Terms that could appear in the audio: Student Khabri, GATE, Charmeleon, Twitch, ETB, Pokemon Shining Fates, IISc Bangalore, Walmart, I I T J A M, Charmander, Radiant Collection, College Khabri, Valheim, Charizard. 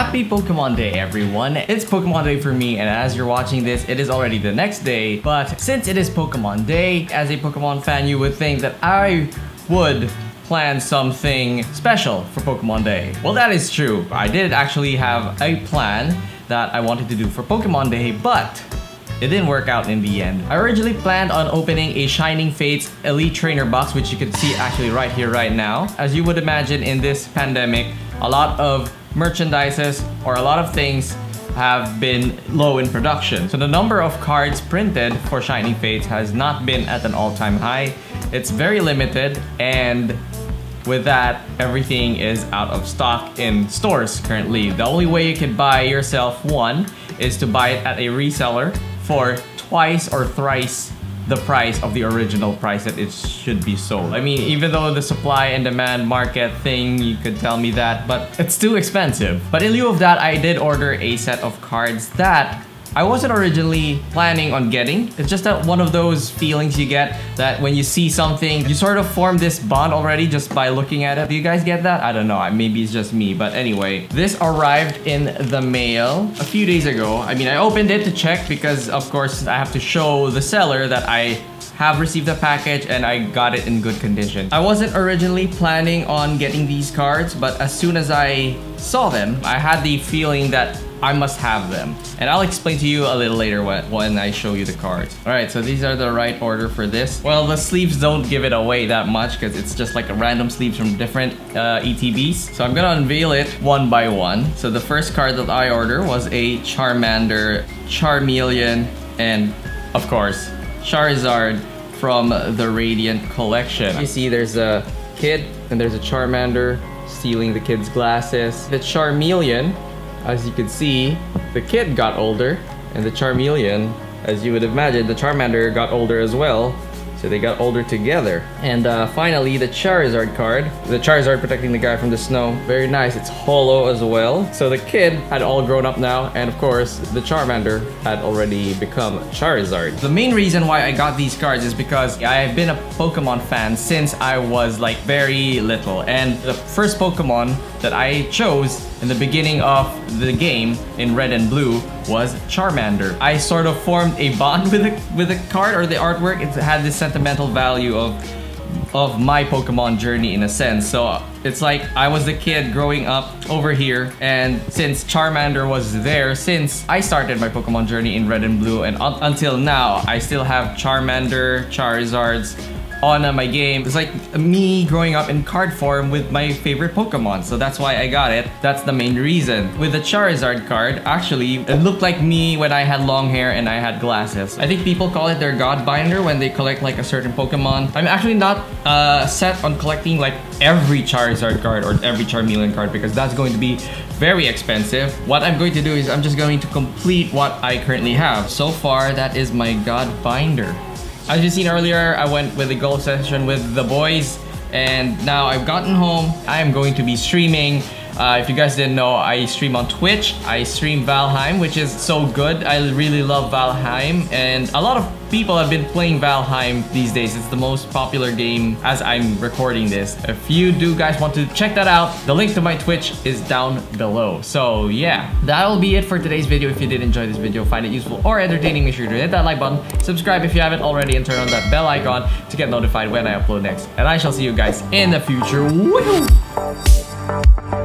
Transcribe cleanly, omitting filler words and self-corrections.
Happy Pokemon Day, everyone. It's Pokemon Day for me, and as you're watching this, it is already the next day. But since it is Pokemon Day, as a Pokemon fan, you would think that I would plan something special for Pokemon Day. Well, that is true. I did actually have a plan that I wanted to do for Pokemon Day, but it didn't work out in the end. I originally planned on opening a Shining Fates Elite Trainer box, which you can see actually right here, right now. As you would imagine, in this pandemic, a lot of merchandises or a lot of things have been low in production. So the number of cards printed for Shining Fates has not been at an all-time high. It's very limited, and with that, everything is out of stock in stores currently. The only way you can buy yourself one is to buy it at a reseller for twice or thrice the price of the original price that it should be sold. I mean, even though the supply and demand market thing, you could tell me that, but it's too expensive. But in lieu of that, I did order a set of cards that I wasn't originally planning on getting. It's just that one of those feelings you get that when you see something, you sort of form this bond already just by looking at it. Do you guys get that? I don't know, maybe it's just me, but anyway. This arrived in the mail a few days ago. I mean, I opened it to check because, of course, I have to show the seller that I have received the package and I got it in good condition. I wasn't originally planning on getting these cards, but as soon as I saw them, I had the feeling that I must have them. And I'll explain to you a little later when I show you the cards. All right, so these are the right order for this. Well, the sleeves don't give it away that much because it's just like a random sleeves from different ETBs. So I'm gonna unveil it one by one. So the first card that I ordered was a Charmander, Charmeleon, and of course, Charizard from the Radiant Collection. You see there's a kid and there's a Charmander stealing the kid's glasses. The Charmeleon, as you can see, the kid got older, and the Charmeleon, as you would imagine, the Charmander got older as well, so they got older together. And finally, the Charizard card. The Charizard protecting the guy from the snow. Very nice, it's hollow as well. So the kid had all grown up now, and of course, the Charmander had already become Charizard. The main reason why I got these cards is because I've been a Pokemon fan since I was like very little. And the first Pokemon that I chose in the beginning of the game in Red and Blue was Charmander. I sort of formed a bond with the card or the artwork. It had this sentimental value of my Pokemon journey in a sense. So it's like I was the kid growing up over here, and since Charmander was there, since I started my Pokemon journey in Red and Blue, and until now, I still have Charmander, Charizards on my game. It's like me growing up in card form with my favorite Pokemon, so that's why I got it. That's the main reason. With the Charizard card, actually, it looked like me when I had long hair and I had glasses. I think people call it their Godbinder when they collect like a certain Pokemon. I'm actually not set on collecting like every Charizard card or every Charmeleon card because that's going to be very expensive. What I'm going to do is I'm just going to complete what I currently have. So far, that is my Godbinder. As you've seen earlier, I went with a golf session with the boys, and now I've gotten home. I am going to be streaming. If you guys didn't know, I stream on Twitch. I stream Valheim, which is so good. I really love Valheim, and a lot of people have been playing Valheim these days. It's the most popular game as I'm recording this. If you do guys want to check that out, the link to my Twitch is down below. So yeah, that'll be it for today's video. If you did enjoy this video, find it useful or entertaining, make sure to hit that like button, subscribe if you haven't already, and turn on that bell icon to get notified when I upload next. And I shall see you guys in the future. Woo!